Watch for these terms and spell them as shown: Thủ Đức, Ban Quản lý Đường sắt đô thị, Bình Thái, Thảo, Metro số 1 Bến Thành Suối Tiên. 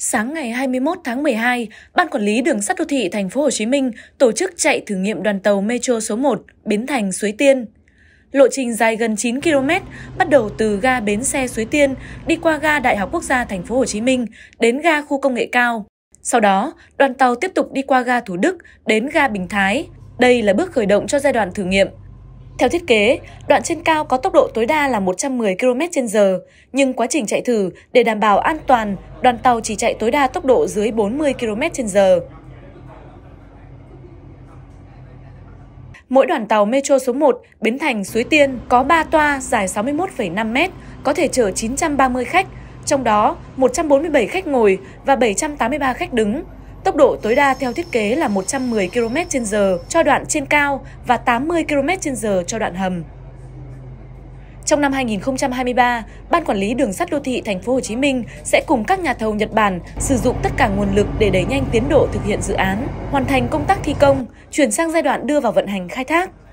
Sáng ngày 21 tháng 12, Ban Quản lý Đường sắt đô thị Thành phố Hồ Chí Minh tổ chức chạy thử nghiệm đoàn tàu Metro số 1 Bến Thành Suối Tiên. Lộ trình dài gần 9 km bắt đầu từ ga bến xe Suối Tiên đi qua ga Đại học Quốc gia Thành phố Hồ Chí Minh đến ga khu công nghệ cao. Sau đó, đoàn tàu tiếp tục đi qua ga Thủ Đức đến ga Bình Thái. Đây là bước khởi động cho giai đoạn thử nghiệm. Theo thiết kế, đoạn trên cao có tốc độ tối đa là 110 km/h, nhưng quá trình chạy thử để đảm bảo an toàn, đoàn tàu chỉ chạy tối đa tốc độ dưới 40 km/h. Mỗi đoàn tàu Metro số 1 Bến Thành Suối Tiên có 3 toa dài 61,5 m, có thể chở 930 khách, trong đó 147 khách ngồi và 783 khách đứng. Tốc độ tối đa theo thiết kế là 110 km/h cho đoạn trên cao và 80 km/h cho đoạn hầm. Trong năm 2023, Ban Quản lý Đường sắt đô thị Thành phố Hồ Chí Minh sẽ cùng các nhà thầu Nhật Bản sử dụng tất cả nguồn lực để đẩy nhanh tiến độ thực hiện dự án, hoàn thành công tác thi công, chuyển sang giai đoạn đưa vào vận hành khai thác.